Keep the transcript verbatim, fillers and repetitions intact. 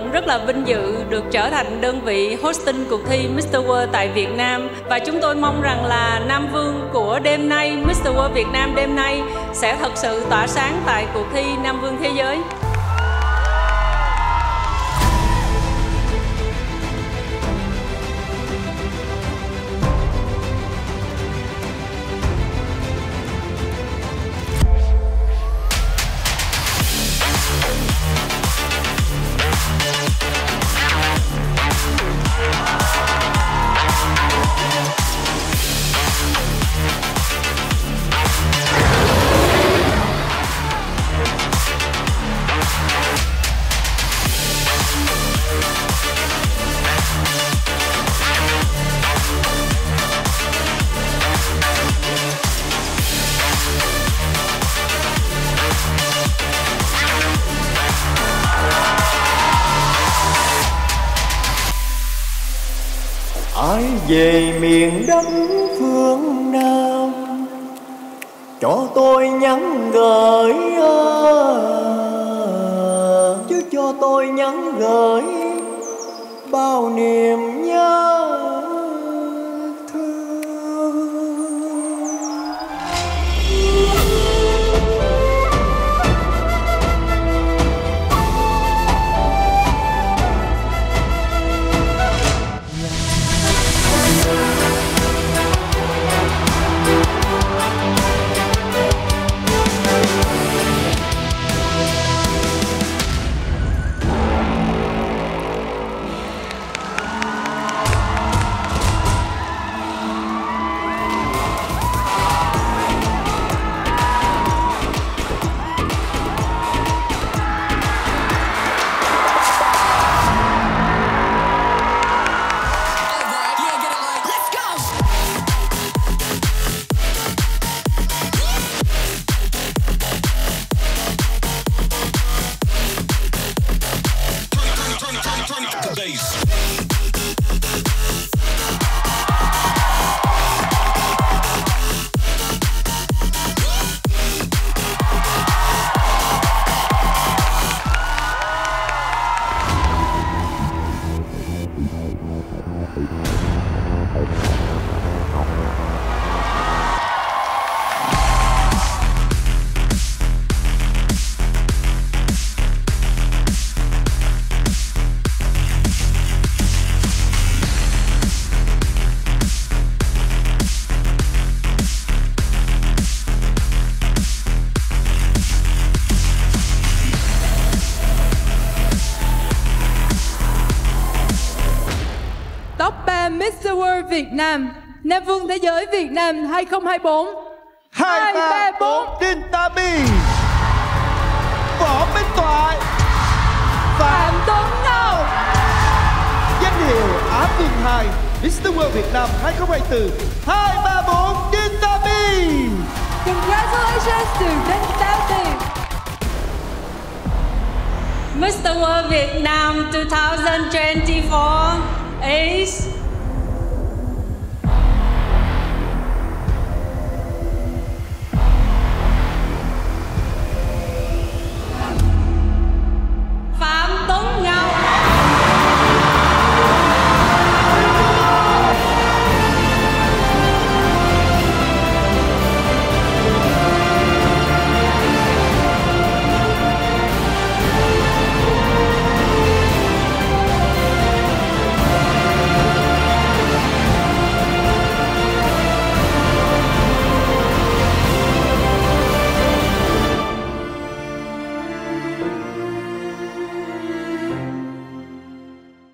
cũng rất là vinh dự được trở thành đơn vị hosting cuộc thi mít-tơ World tại Việt Nam. Và chúng tôi mong rằng là Nam Vương của đêm nay, mít-tơ World Việt Nam đêm nay sẽ thật sự tỏa sáng tại cuộc thi Nam Vương Thế Giới. Ai về miền đất phương Nam cho tôi nhắn gửi, chứ cho tôi nhắn gửi bao niềm nhớ thương. mít-tơ World Việt Nam, Nam Vương Thế Giới Việt Nam hai không hai tư, hai ba bốn Đinh Ta Bi, Võ Minh Toại, Phạm Tuấn Ngọc. Danh hiệu Á Quân hai mít-tơ World Việt Nam hai không hai tư, hai ba bốn Đinh Ta Bi. Congratulations to Đinh Ta Bi. mít-tơ World Việt Nam twenty twenty-four is